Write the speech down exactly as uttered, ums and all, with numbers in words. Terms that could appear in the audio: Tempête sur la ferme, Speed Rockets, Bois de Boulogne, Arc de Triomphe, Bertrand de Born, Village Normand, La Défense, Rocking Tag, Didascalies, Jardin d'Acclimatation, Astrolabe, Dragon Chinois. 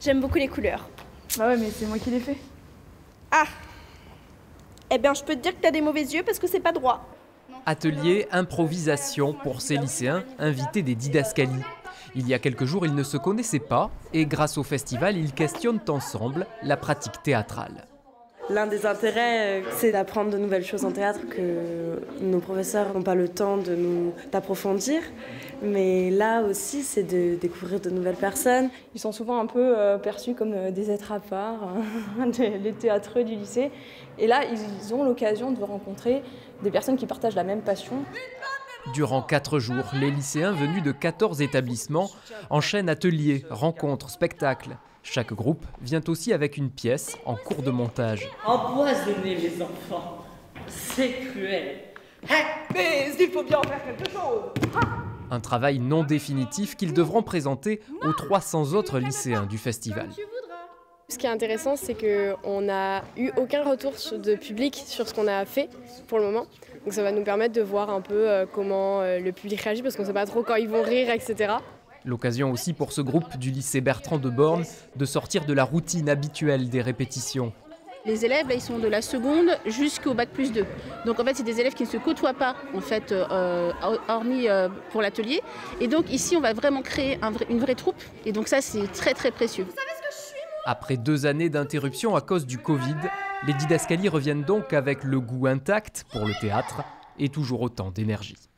J'aime beaucoup les couleurs. Bah ouais, mais c'est moi qui les fais. Ah. Eh bien, je peux te dire que t'as des mauvais yeux parce que c'est pas droit. Atelier improvisation pour ces lycéens invités des Didascalies. Il y a quelques jours, ils ne se connaissaient pas et grâce au festival, ils questionnent ensemble la pratique théâtrale. L'un des intérêts, c'est d'apprendre de nouvelles choses en théâtre que nos professeurs n'ont pas le temps de nous d'approfondir. Mais là aussi, c'est de découvrir de nouvelles personnes. Ils sont souvent un peu perçus comme des êtres à part, les théâtreux du lycée. Et là, ils ont l'occasion de rencontrer des personnes qui partagent la même passion. Durant quatre jours, les lycéens venus de quatorze établissements enchaînent ateliers, rencontres, spectacles. Chaque groupe vient aussi avec une pièce en cours de montage. Empoisonner les enfants, c'est cruel. Mais il faut bien en faire quelque chose. Un travail non définitif qu'ils devront présenter aux trois cents autres lycéens du festival. Ce qui est intéressant, c'est qu'on n'a eu aucun retour de public sur ce qu'on a fait pour le moment. Donc ça va nous permettre de voir un peu comment le public réagit, parce qu'on ne sait pas trop quand ils vont rire, et cetera. L'occasion aussi pour ce groupe du lycée Bertrand de Born de sortir de la routine habituelle des répétitions. Les élèves, là, ils sont de la seconde jusqu'au bac plus deux. Donc en fait, c'est des élèves qui ne se côtoient pas, en fait, euh, hormis euh, pour l'atelier. Et donc ici, on va vraiment créer un vrai, une vraie troupe. Et donc ça, c'est très très précieux. Après deux années d'interruption à cause du Covid, les Didascalies reviennent donc avec le goût intact pour le théâtre et toujours autant d'énergie.